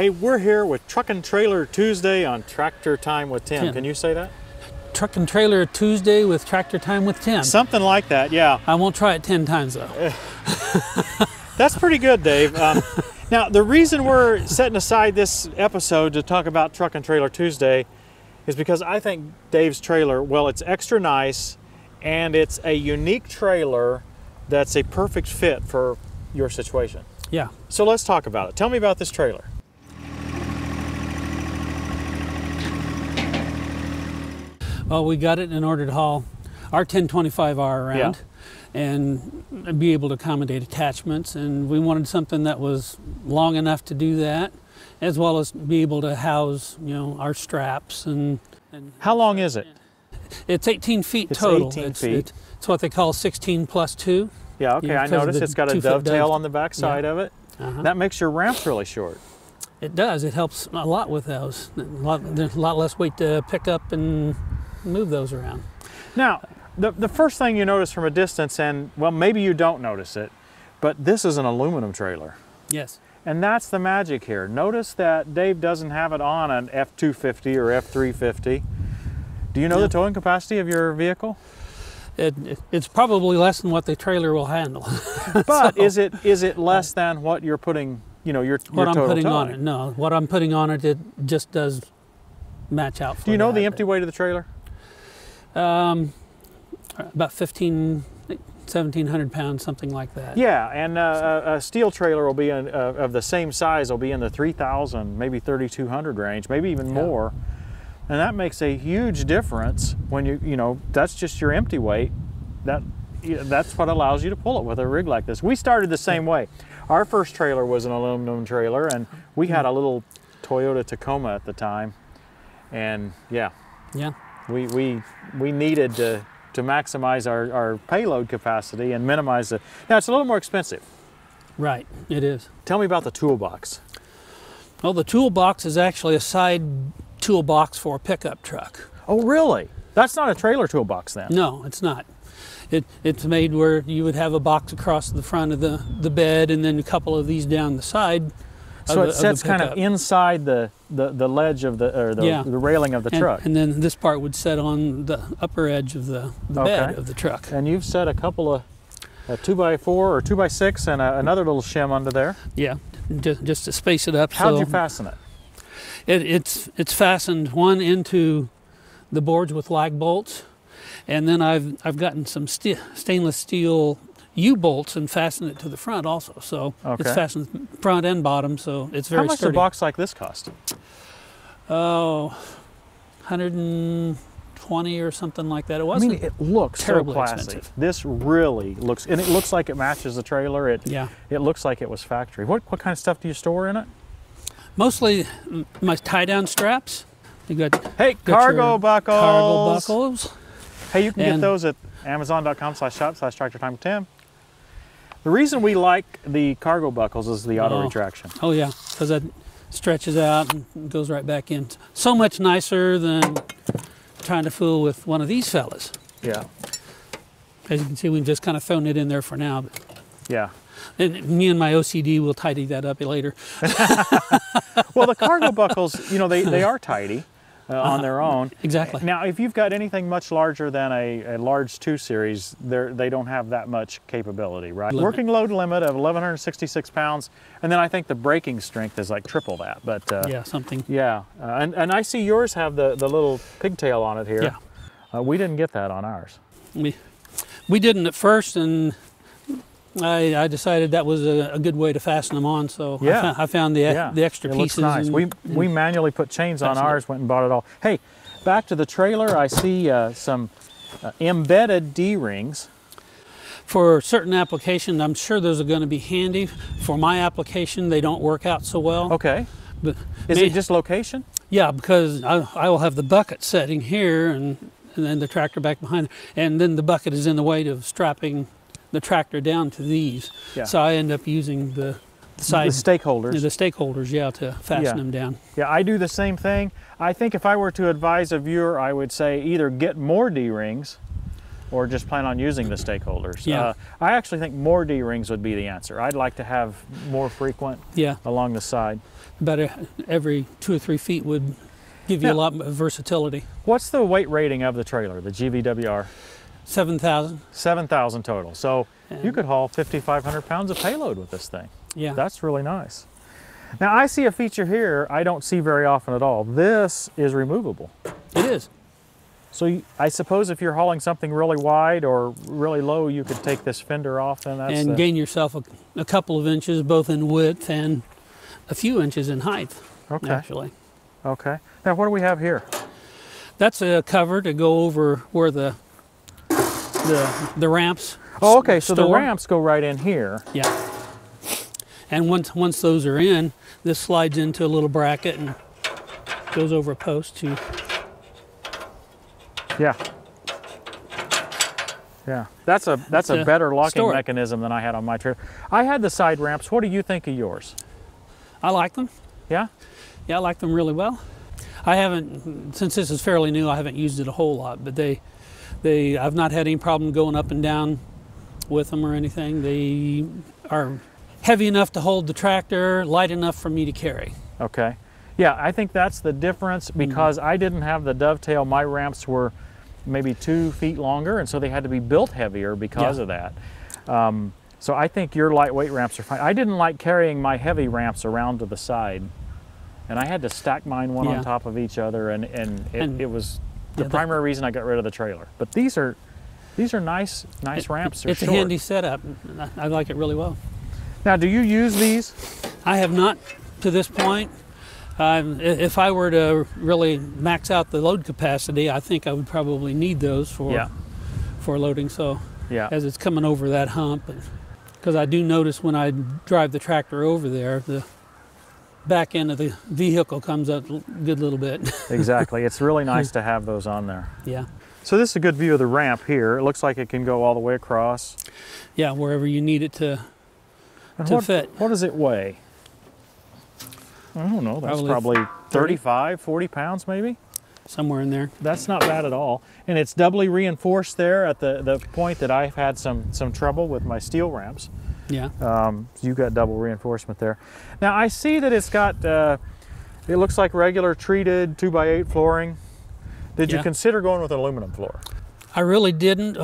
Hey, we're here with Truck and Trailer Tuesday on Tractor Time with Tim. Can you say that? Truck and Trailer Tuesday with Tractor Time with Tim. Something like that, yeah. I won't try it 10 times though. That's pretty good, Dave. Now, the reason we're setting aside this episode to talk about Truck and Trailer Tuesday is because I think Dave's trailer, well, it's extra nice and it's a unique trailer that's a perfect fit for your situation. Yeah. So let's talk about it. Tell me about this trailer. Well, we got it in order to haul our 1025R around and be able to accommodate attachments. And we wanted something that was long enough to do that, as well as be able to house, you know, our straps. And how long is it? It's 18 feet total. It's 18 feet. It's what they call 16 plus 2. Yeah, okay, I noticed it's got a dovetail on the back side of it. That makes your ramps really short. It does. It helps a lot with those. There's a lot less weight to pick up and move those around. Now, the first thing you notice from a distance, and well, maybe you don't notice it, but this is an aluminum trailer. Yes. And that's the magic here. Notice that Dave doesn't have it on an F250 or F350. Do you know the towing capacity of your vehicle? It's probably less than what the trailer will handle. But so, is it less than what you're putting, you know, your total towing? What I'm putting on it, no. What I'm putting on it, it just does match out for Do you know the empty weight of the trailer? About 1,700 pounds, something like that. Yeah, and a steel trailer will be in, of the same size, will be in the 3,000, maybe 3,200 range, maybe even more. And that makes a huge difference when you know, that's just your empty weight. That's what allows you to pull it with a rig like this. We started the same way. Our first trailer was an aluminum trailer, and we had a little Toyota Tacoma at the time. And we needed to maximize our payload capacity and minimize it. Now, it's a little more expensive. Right, it is. Tell me about the toolbox. Well, the toolbox is actually a side toolbox for a pickup truck. Oh, really? That's not a trailer toolbox then? No, it's not. It's made where you would have a box across the front of the bed and then a couple of these down the side. So it sets kind of inside the ledge of the, or the railing of the truck. And then this part would set on the upper edge of the bed of the truck. And you've set a couple of 2x4 or 2x6 and another little shim under there. Yeah, just to space it up. How'd you fasten it? It's fastened one into the boards with lag bolts, and then I've gotten some stainless steel U-bolts and fastened it to the front also. So it's fastened front and bottom, so it's very sturdy. How much does a box like this cost? Oh, $120 or something like that. It wasn't. I mean, it looks terribly so classy. Expensive. This really looks, and it looks like it matches the trailer. It looks like it was factory. What kind of stuff do you store in it? Mostly my tie-down straps. You got cargo buckles. Hey, you can get those at Amazon.com/shop/TractorTimeWithTim. The reason we like the cargo buckles is the auto retraction. Oh yeah, because that stretches out and goes right back in. So much nicer than trying to fool with one of these fellas. Yeah. As you can see, we've just kind of thrown it in there for now. But yeah. And me and my OCD will tidy that up later. Well, the cargo buckles, you know, they are tidy on their own. Exactly. Now, if you've got anything much larger than a large 2 Series, they don't have that much capability, right? Limit. Working load limit of 1,166 pounds, and then I think the braking strength is like triple that. But yeah, something. Yeah, and I see yours have the little pigtail on it here. Yeah. We didn't get that on ours. We didn't at first, and I decided that was a good way to fasten them on, so I found the extra pieces. It looks nice. We manually put chains on ours, went and bought it all. Hey, back to the trailer, I see some embedded D-rings. For certain applications, I'm sure those are going to be handy. For my application, they don't work out so well. Okay. But Is it just location? Yeah, because I will have the bucket setting here and then the tractor back behind, and then the bucket is in the way of strapping the tractor down to these, so I end up using the side stakeholders. The stakeholders, to fasten them down. Yeah, I do the same thing. I think if I were to advise a viewer, I would say either get more D-rings or just plan on using the stakeholders. Yeah. I actually think more D-rings would be the answer. I'd like to have more frequent along the side. About every 2 or 3 feet would give you a lot of versatility. What's the weight rating of the trailer, the GVWR? 7,000. 7,000 total. So you could haul 5,500 pounds of payload with this thing. Yeah. That's really nice. Now, I see a feature here I don't see very often at all. This is removable. It is. So I suppose if you're hauling something really wide or really low, you could take this fender off and that's and gain yourself a couple of inches, both in width and a few inches in height, actually. Okay. Now, what do we have here? That's a cover to go over where the ramps. Oh, okay. So the ramps go right in here. Yeah. And once those are in, this slides into a little bracket and goes over a post to. Yeah. Yeah. That's a better locking mechanism than I had on my trailer. I had the side ramps. What do you think of yours? I like them. Yeah? Yeah, I like them really well. I haven't, since this is fairly new, I haven't used it a whole lot, but I've not had any problem going up and down with them or anything. They are heavy enough to hold the tractor, light enough for me to carry. Okay. Yeah, I think that's the difference because I didn't have the dovetail. My ramps were maybe 2 feet longer, and so they had to be built heavier because of that. So I think your lightweight ramps are fine. I didn't like carrying my heavy ramps around to the side, and I had to stack mine one on top of each other, and it was the primary reason I got rid of the trailer. But these are nice ramps. It's a handy setup. I like it really well. Now, do you use these? I have not to this point. If I were to really max out the load capacity, I think I would probably need those for loading. So as it's coming over that hump. Because I do notice when I drive the tractor over there, the back end of the vehicle comes up a good little bit. Exactly. It's really nice to have those on there. Yeah. So this is a good view of the ramp here. It looks like it can go all the way across. Yeah, wherever you need it to fit. What does it weigh? I don't know. That's probably 35, 40 pounds maybe? Somewhere in there. That's not bad at all. And it's doubly reinforced there at the point that I've had some trouble with my steel ramps. Yeah. You got double reinforcement there. Now I see that it's got, it looks like regular treated 2x8 flooring. Did you consider going with an aluminum floor? I really didn't.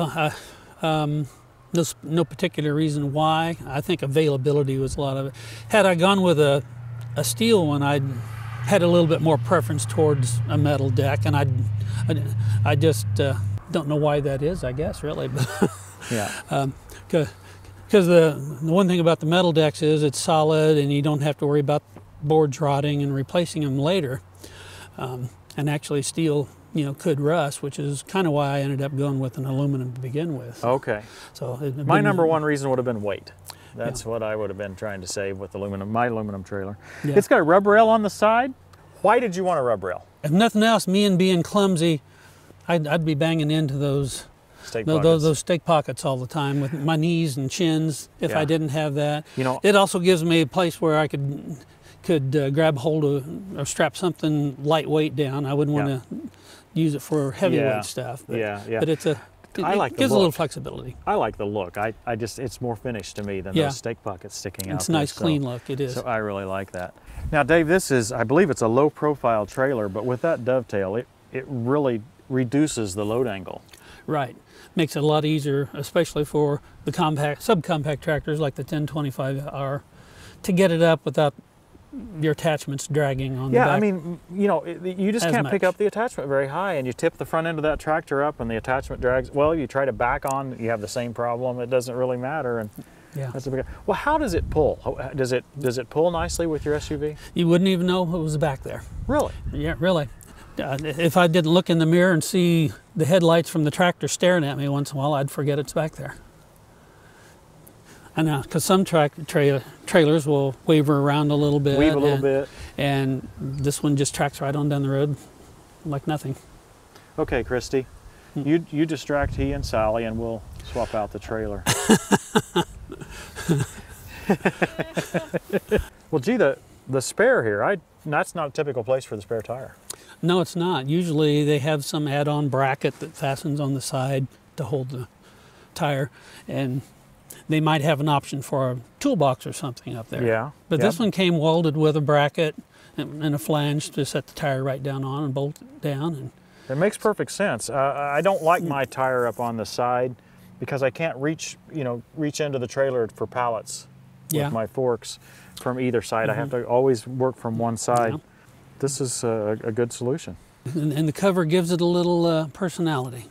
There's no particular reason why. I think availability was a lot of it. Had I gone with a steel one, I'd had a little bit more preference towards a metal deck, and I just don't know why that is, I guess, really. Yeah. Because the one thing about the metal decks is it's solid, and you don't have to worry about boards rotting and replacing them later. And actually, steel, could rust, which is kind of why I ended up going with an aluminum to begin with. Okay. So my number one reason would have been weight. That's what I would have been trying to save with aluminum, my aluminum trailer. Yeah. It's got a rub rail on the side. Why did you want a rub rail? If nothing else, me and being clumsy, I'd be banging into those stake pockets all the time with my knees and chins if I didn't have that. It also gives me a place where I could grab hold of or strap something lightweight down. I wouldn't want to use it for heavyweight stuff. But, but it's a... It gives a little flexibility. I like the look. I just, it's more finished to me than those stake pockets sticking out. It's a nice, clean look. It is. So I really like that. Now, Dave, this is, I believe it's a low-profile trailer, but with that dovetail, it really reduces the load angle. Right. Makes it a lot easier, especially for the subcompact tractors like the 1025R, to get it up without your attachments dragging on the back. Yeah, I mean, you just can't pick up the attachment very high, and you tip the front end of that tractor up and the attachment drags. Well, you try to back on, you have the same problem. It doesn't really matter. And that's a big, well, how does it pull? Does it pull nicely with your SUV? You wouldn't even know it was back there. Really? Yeah, really. If I didn't look in the mirror and see the headlights from the tractor staring at me once in a while, I'd forget it's back there. I know, because some trailers will waver around a little bit. Weave a little bit. And this one just tracks right on down the road like nothing. Okay, Christy, you distract he and Sally, and we'll swap out the trailer. Well, gee, the spare here, that's not a typical place for the spare tire. No, it's not. Usually they have some add-on bracket that fastens on the side. to hold the tire, and they might have an option for a toolbox or something up there. Yeah. But this one came welded with a bracket and a flange to set the tire right down on and bolt it down. And it makes perfect sense. I don't like my tire up on the side because I can't reach, you know, reach into the trailer for pallets with my forks from either side. I have to always work from one side. Yeah. This is a good solution. And the cover gives it a little personality.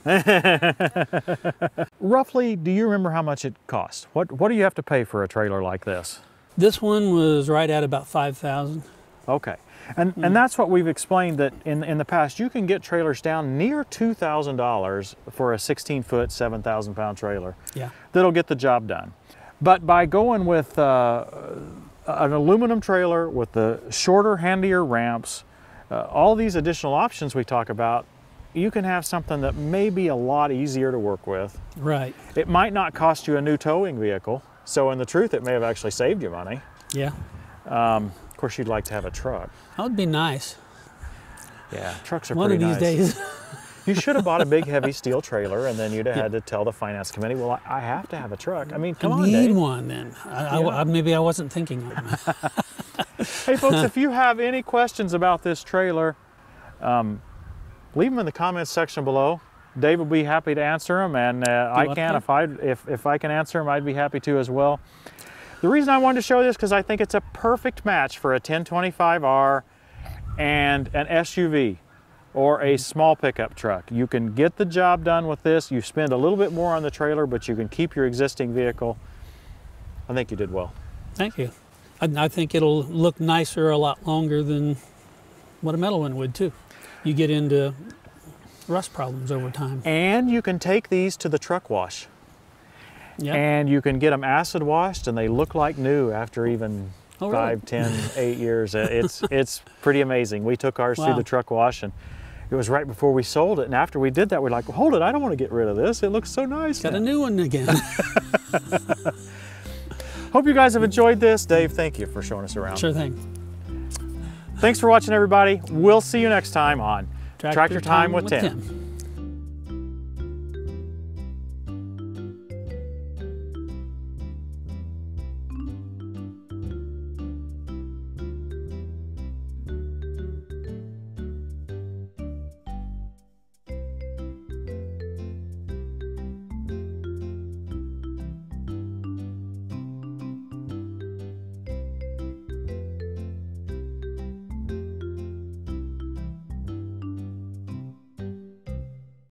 Roughly, do you remember how much it cost? What do you have to pay for a trailer like this? This one was right at about $5,000. Okay, and that's what we've explained, that in the past you can get trailers down near $2,000 for a 16-foot, 7,000-pound trailer. Yeah, that'll get the job done. But by going with an aluminum trailer with the shorter, handier ramps, all these additional options we talk about, you can have something that may be a lot easier to work with. Right. It might not cost you a new towing vehicle, so in the truth, it may have actually saved you money. Yeah. Of course, you'd like to have a truck. That would be nice. Yeah, trucks are pretty nice. One of these days. You should have bought a big, heavy steel trailer, and then you'd have had to tell the finance committee, well, I have to have a truck. I mean, come on, Dave. I need one, then. Maybe I wasn't thinking of it. Hey, folks, if you have any questions about this trailer, leave them in the comments section below. Dave will be happy to answer them, and I can. If I can answer them, I'd be happy to as well. The reason I wanted to show this, because I think it's a perfect match for a 1025R and an SUV or a small pickup truck. You can get the job done with this. You spend a little bit more on the trailer, but you can keep your existing vehicle. I think you did well. Thank you. I think it'll look nicer a lot longer than what a metal one would too. You get into rust problems over time. And you can take these to the truck wash. Yep. And you can get them acid washed and they look like new after even 5, 10, 8 years. It's pretty amazing. We took ours through the truck wash, and it was right before we sold it. And after we did that, we're like, well, hold it, I don't want to get rid of this. It looks so nice. Got a new one again. Hope you guys have enjoyed this. Dave, thank you for showing us around. Sure thing. Thanks for watching, everybody. We'll see you next time on Tractor Time with Tim.